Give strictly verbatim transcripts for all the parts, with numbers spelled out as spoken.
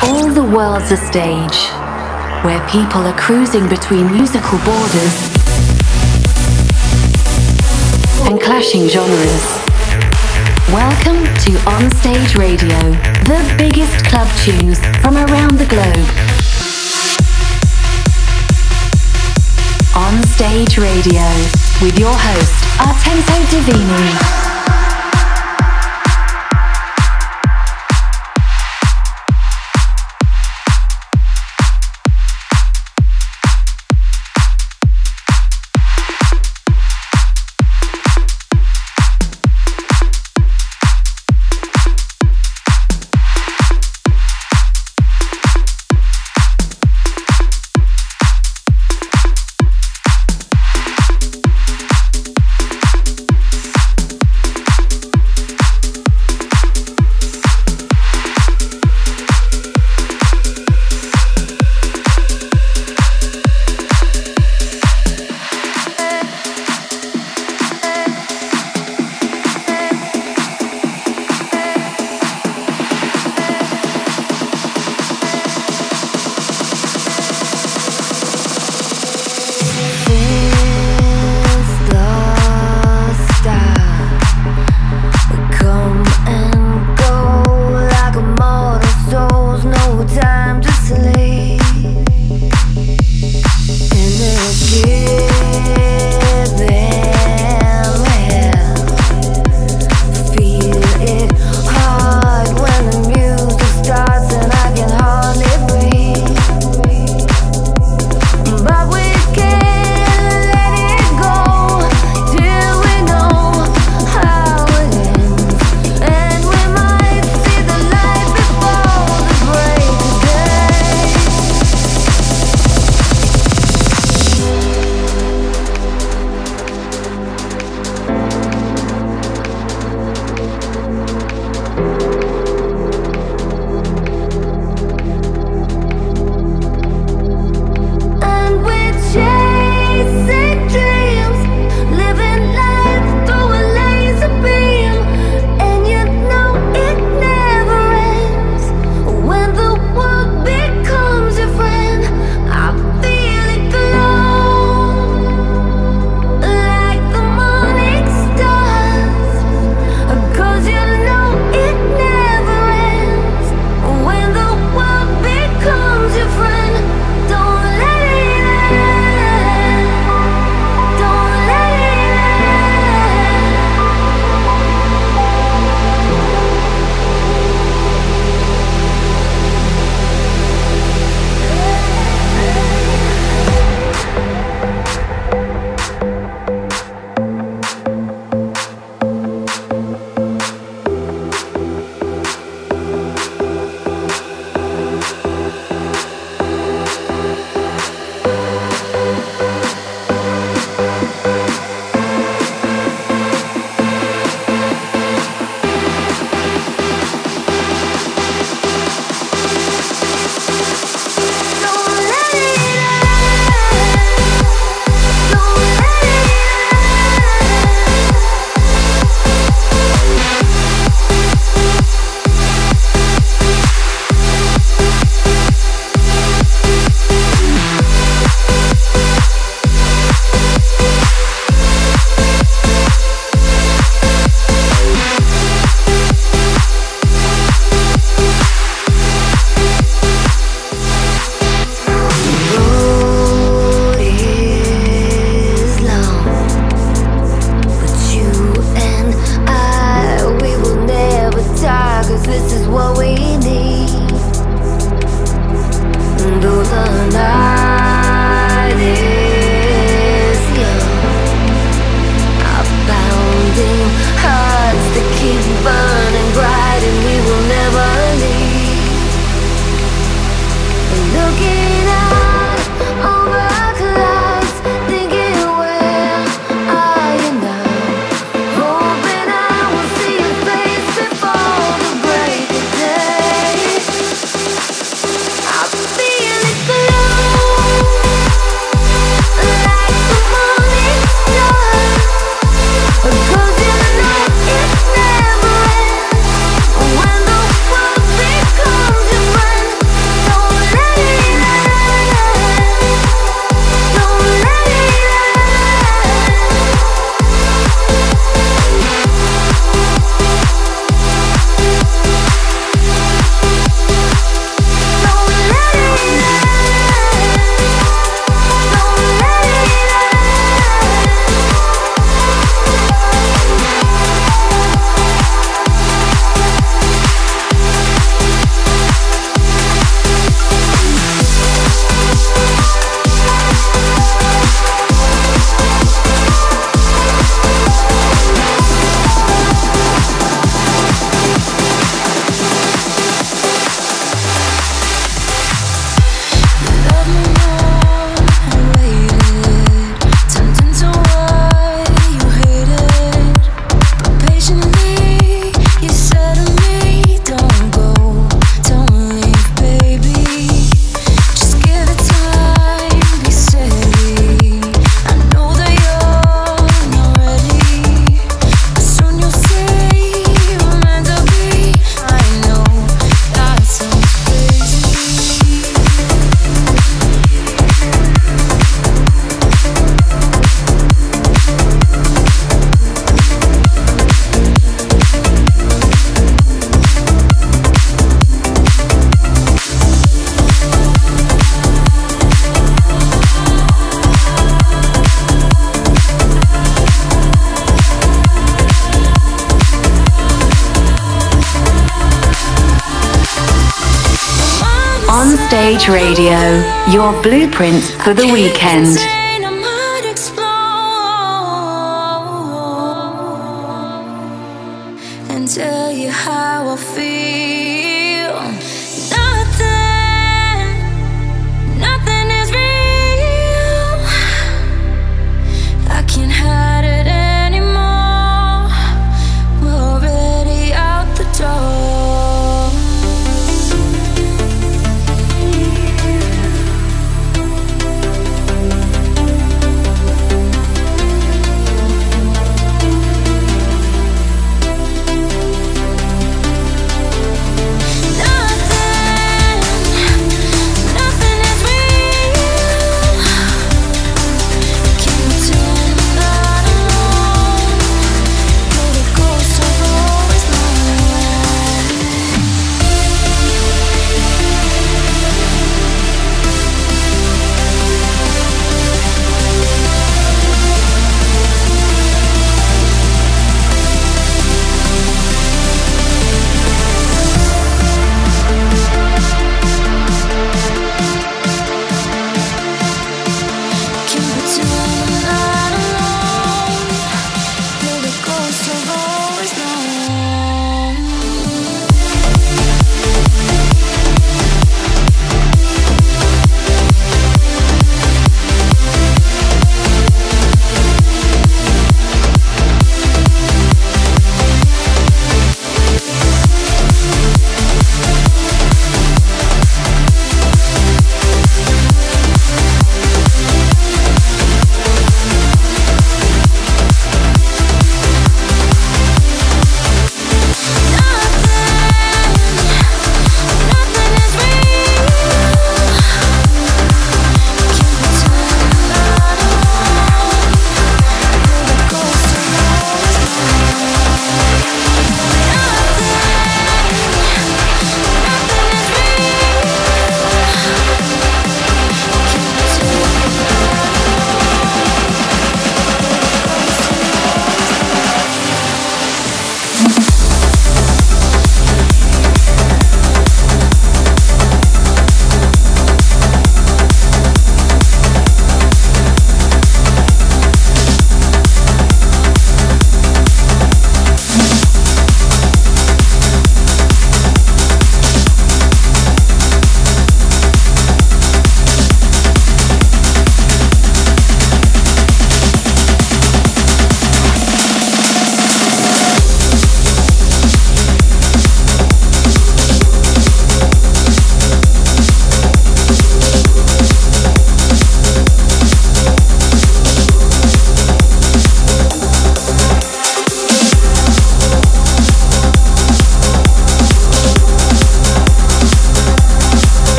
All the world's a stage, where people are cruising between musical borders and clashing genres. Welcome to Onstage Radio, the biggest club tunes from around the globe. Onstage Radio, with your host, Artento Divini. Onstage Radio, your blueprint for the weekend.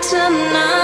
Tonight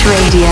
Onstage Radio.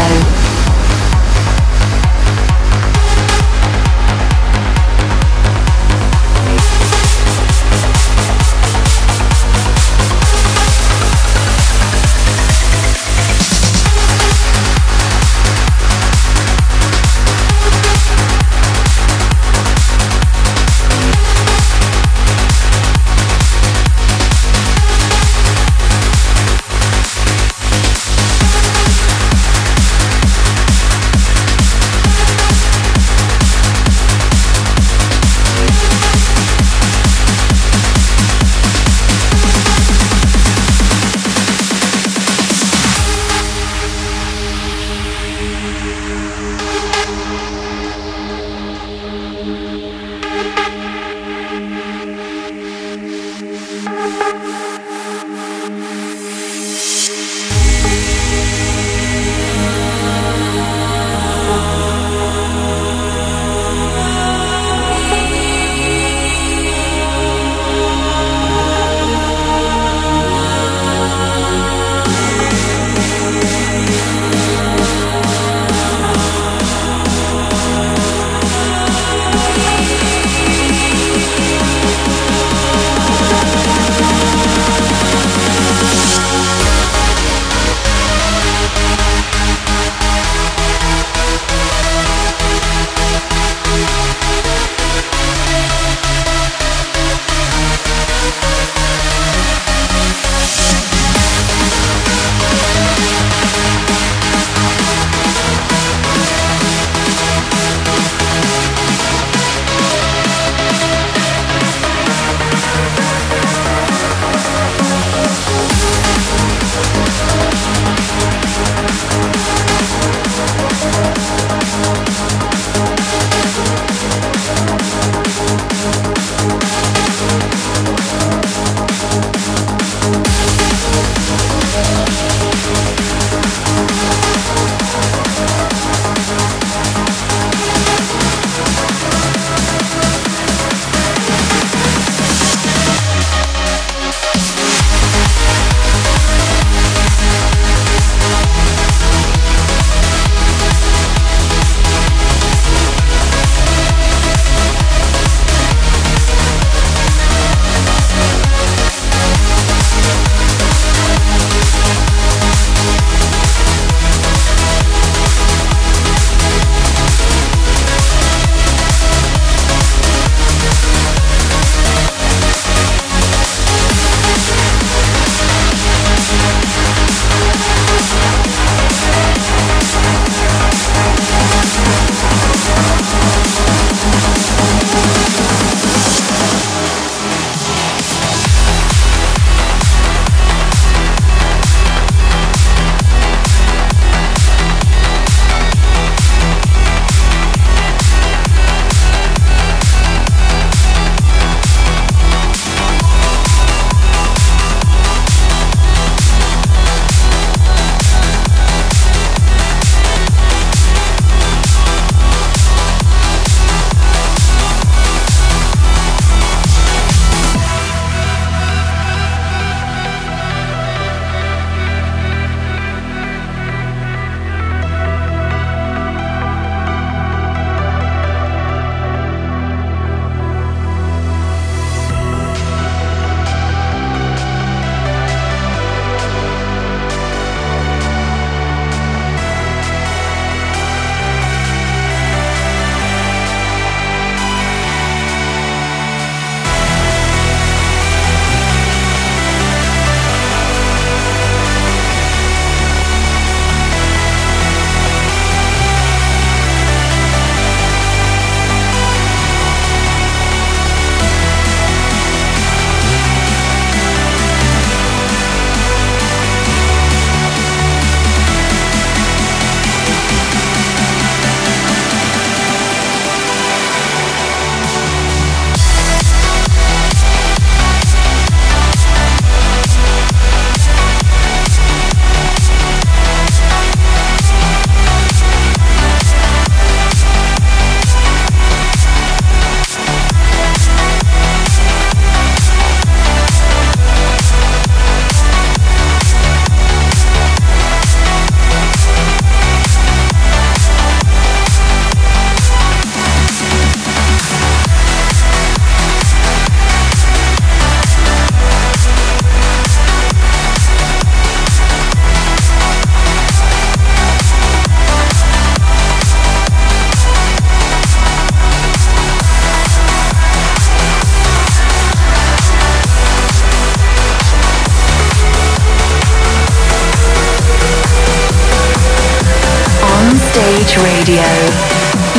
Radio,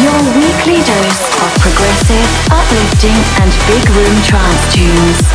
your weekly dose of progressive, uplifting and big room trance tunes.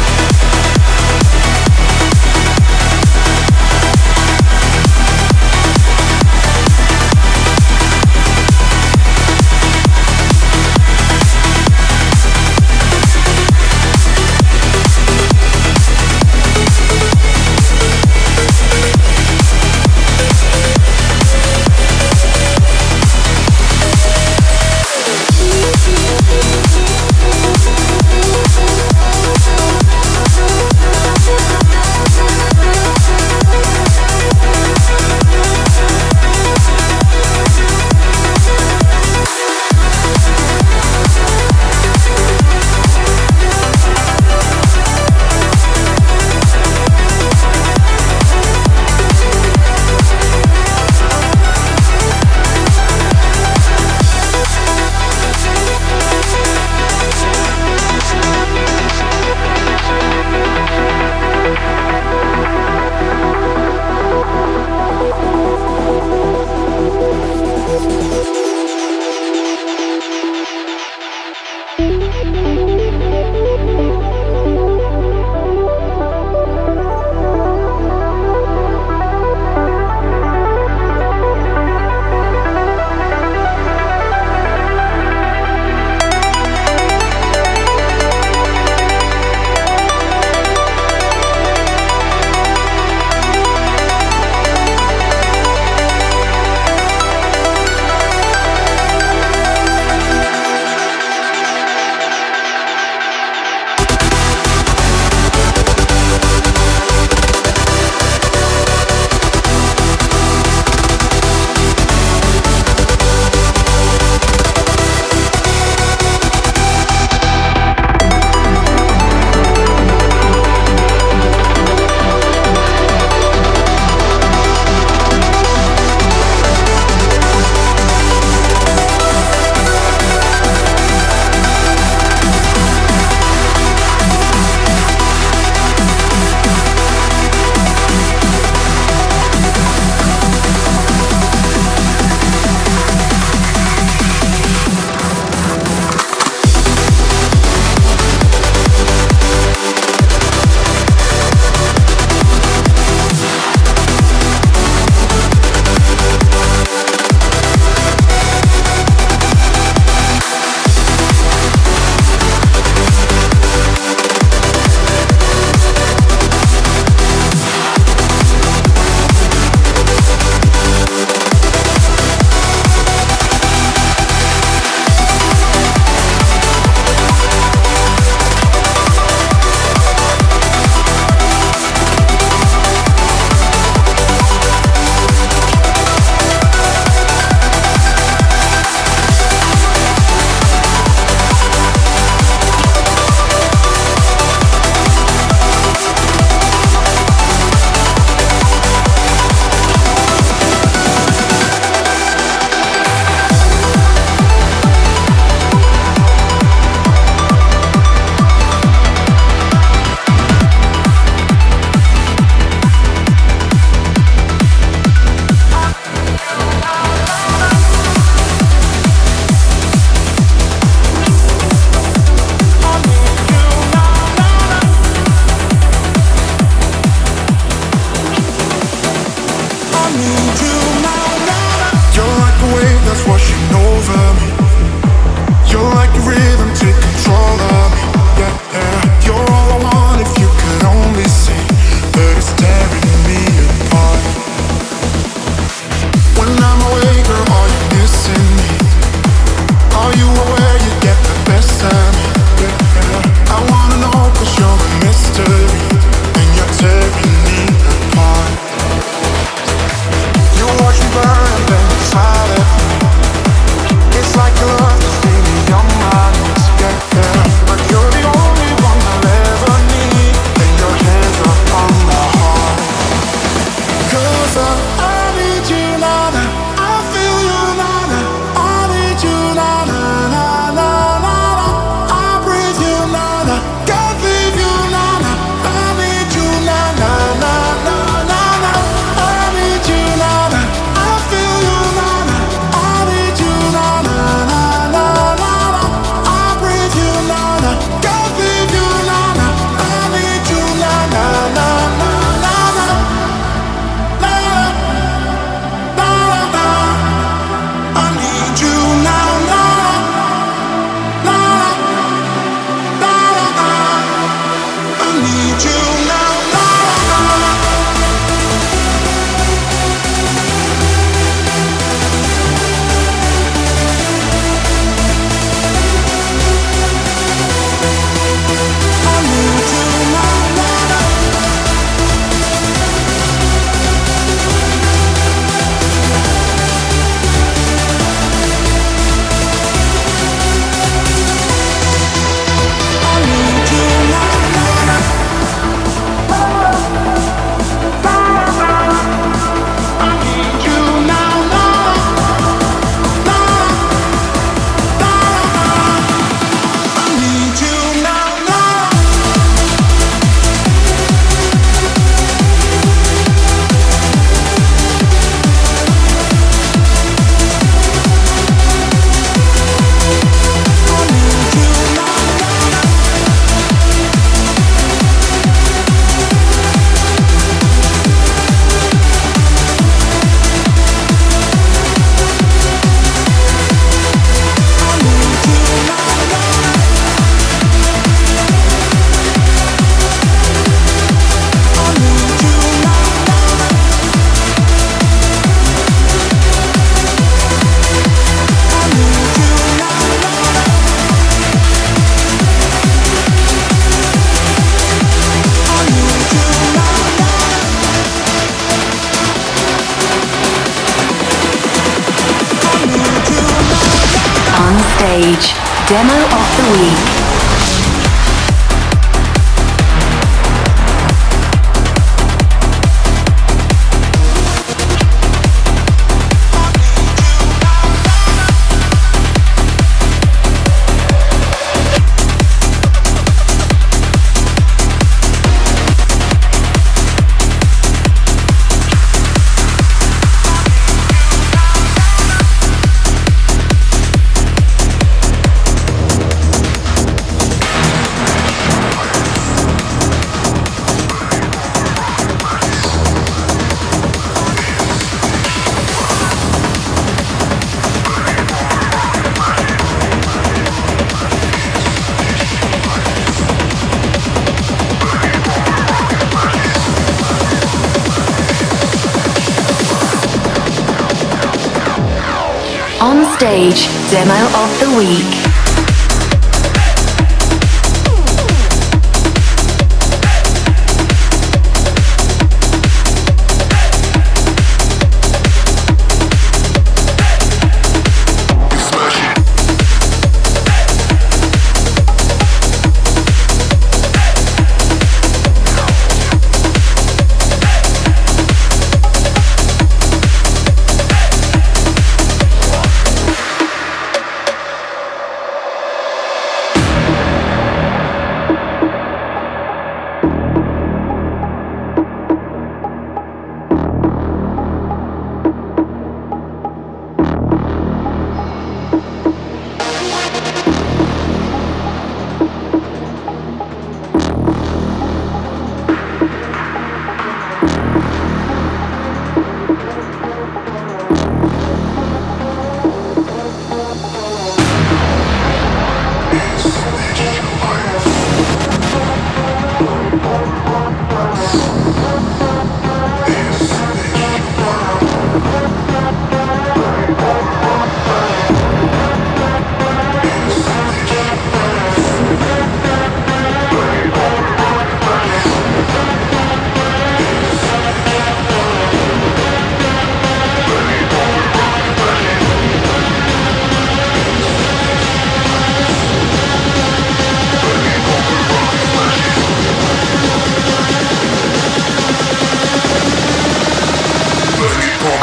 Demo of the Week. Onstage Demo of the Week.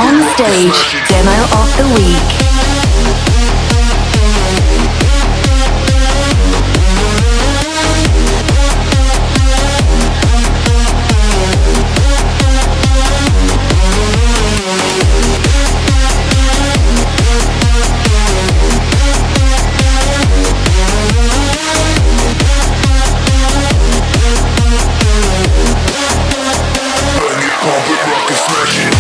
Onstage Demo of the Week. Rock and smash it.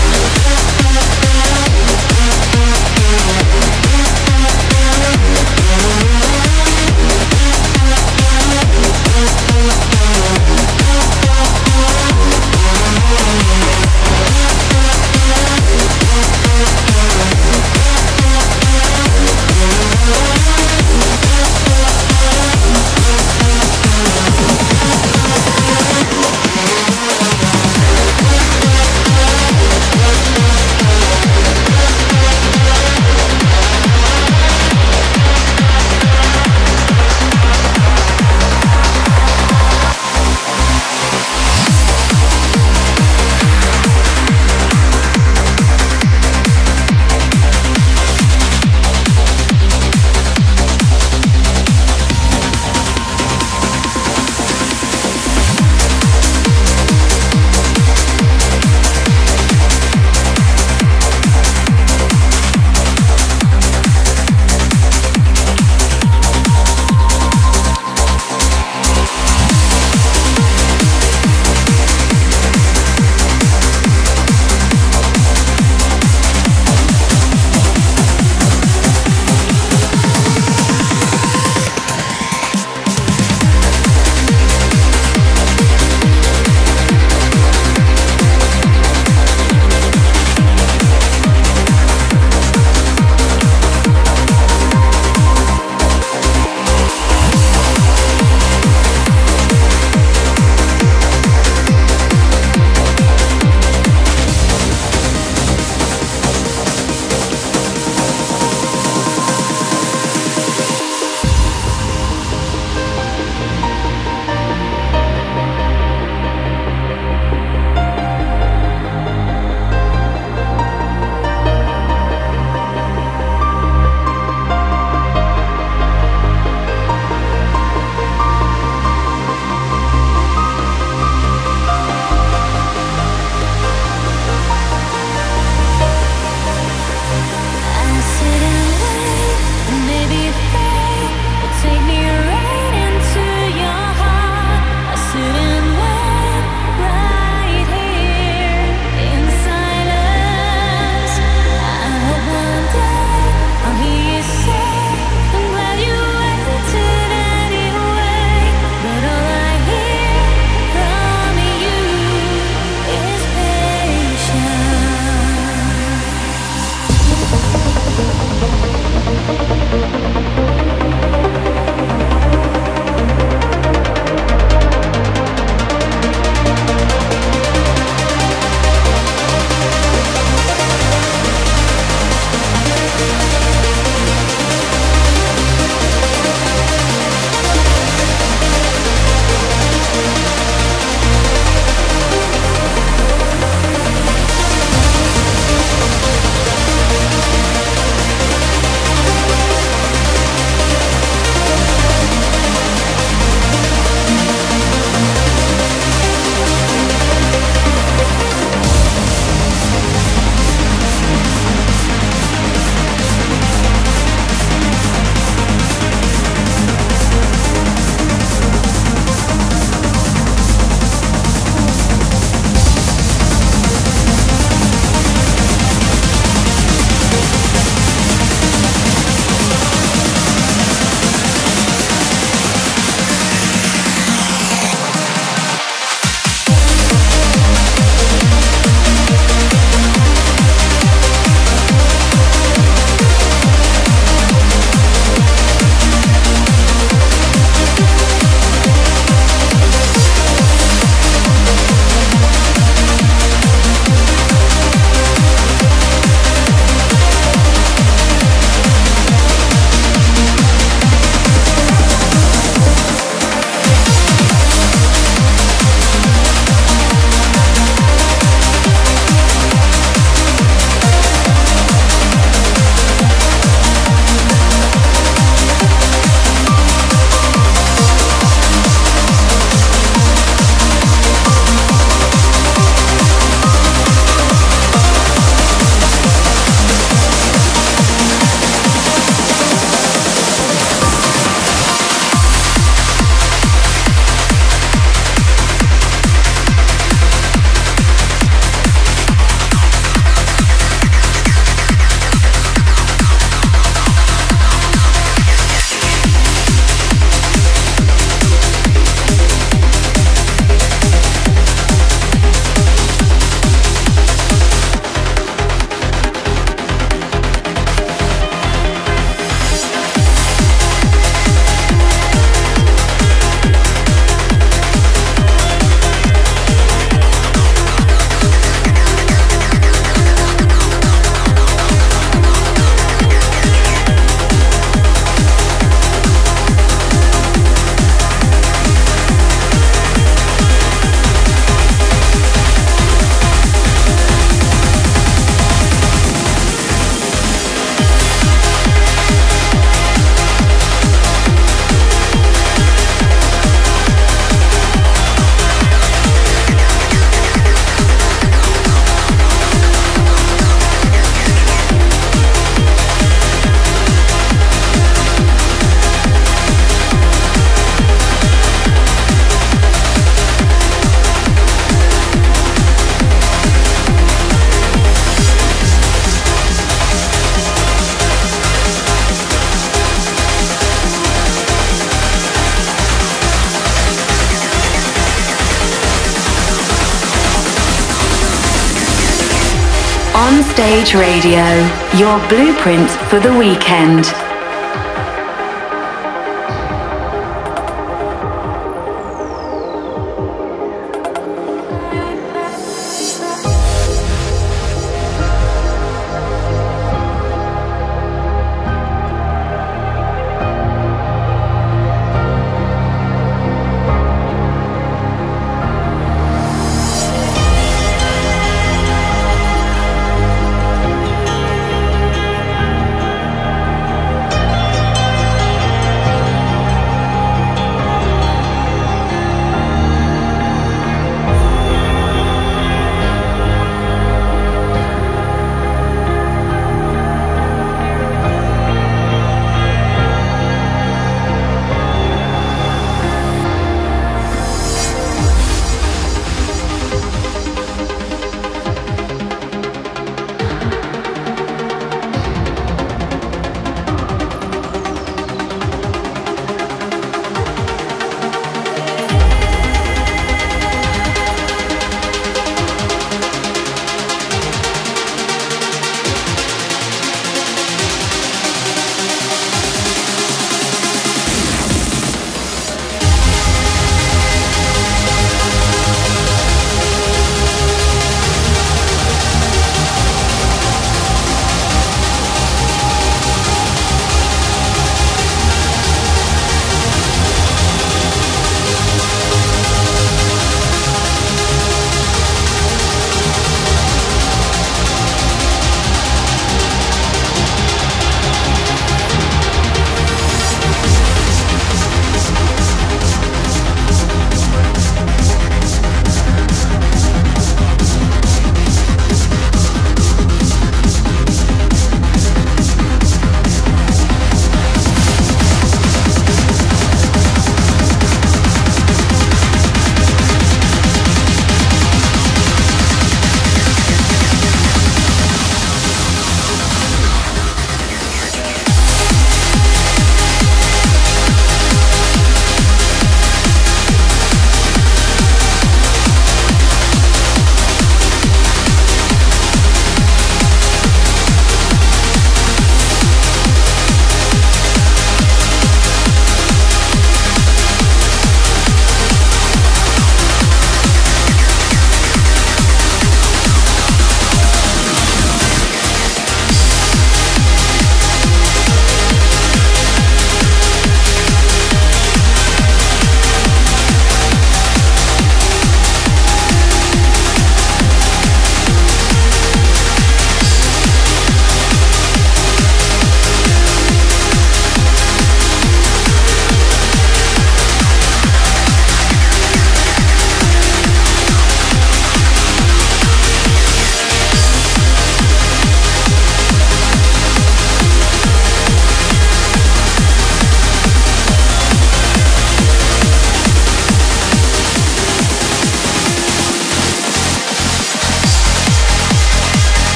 Onstage Radio, your blueprint for the weekend.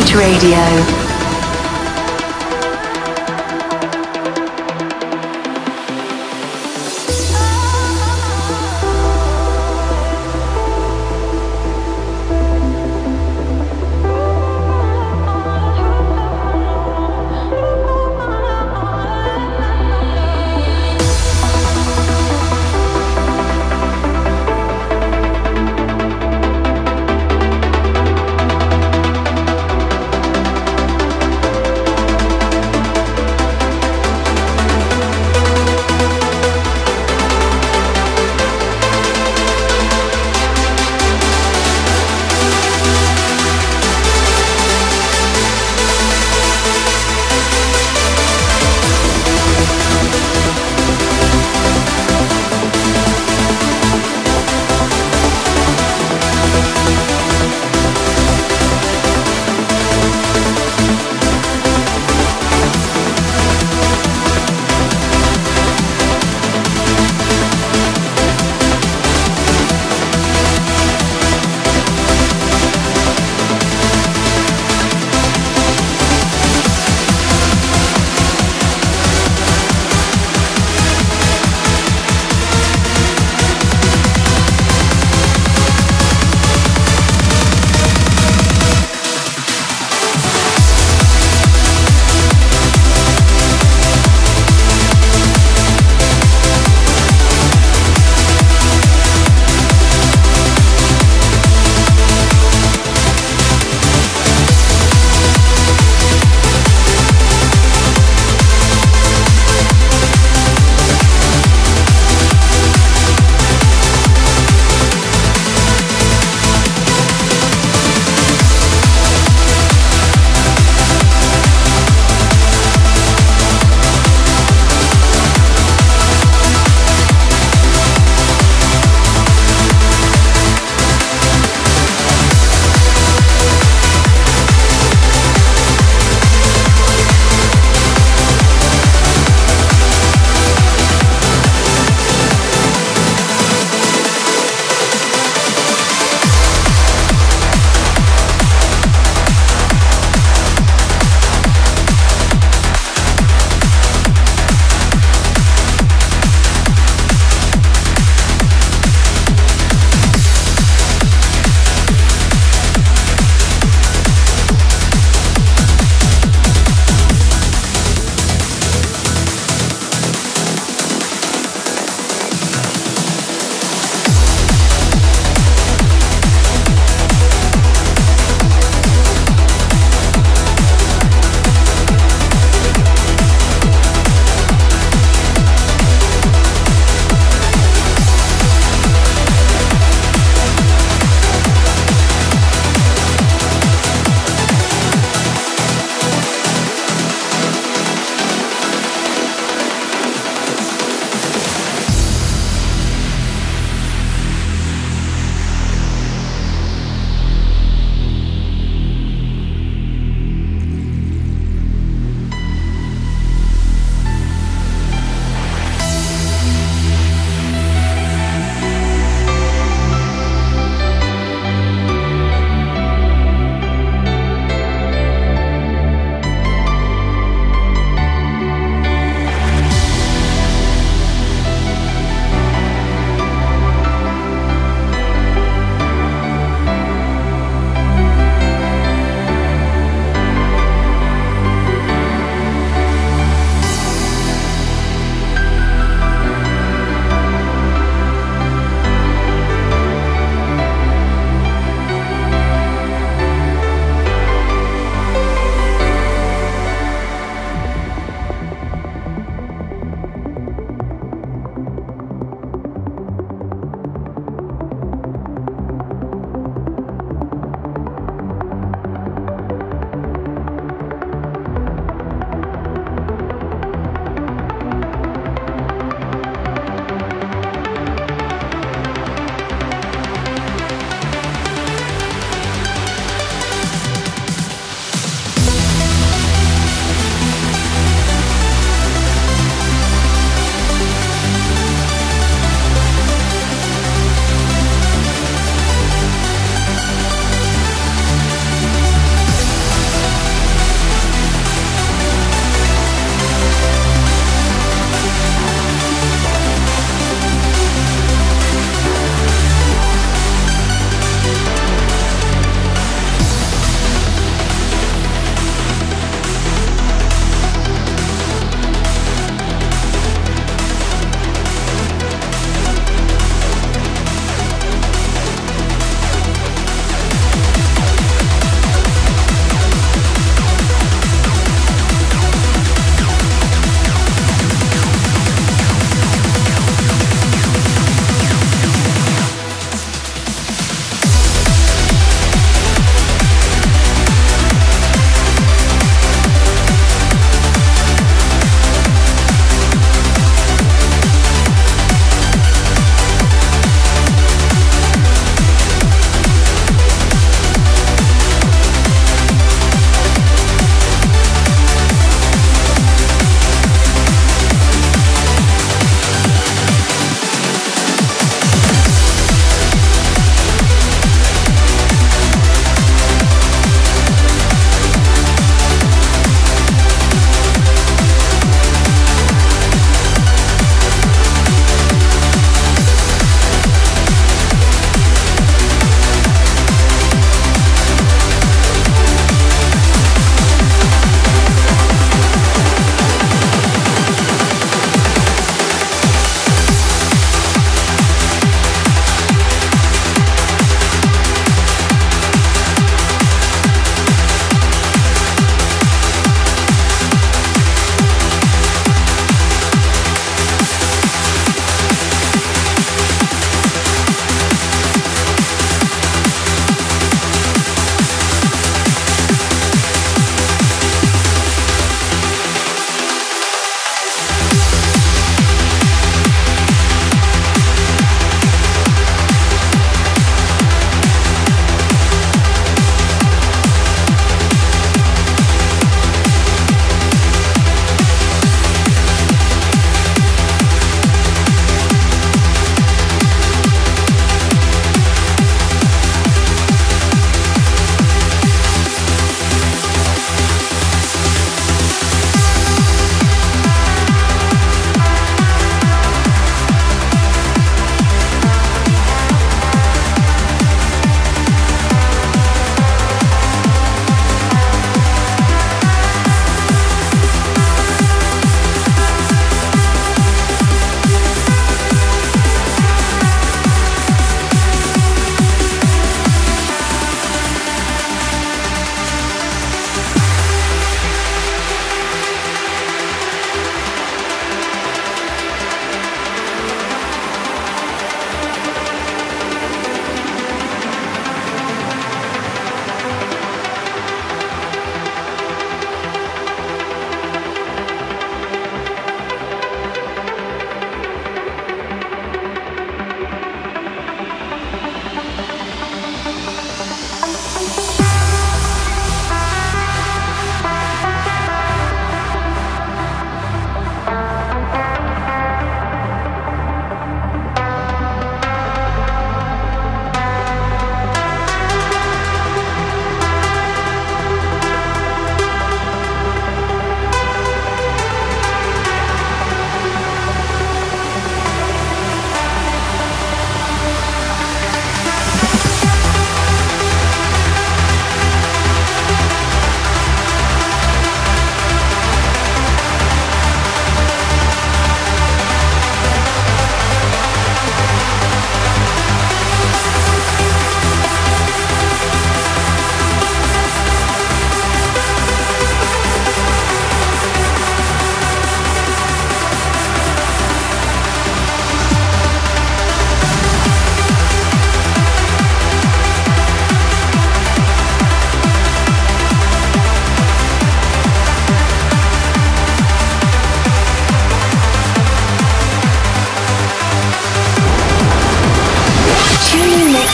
Onstage Radio.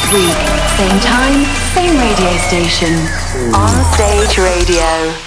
next week. Same time, same radio station. Onstage Radio.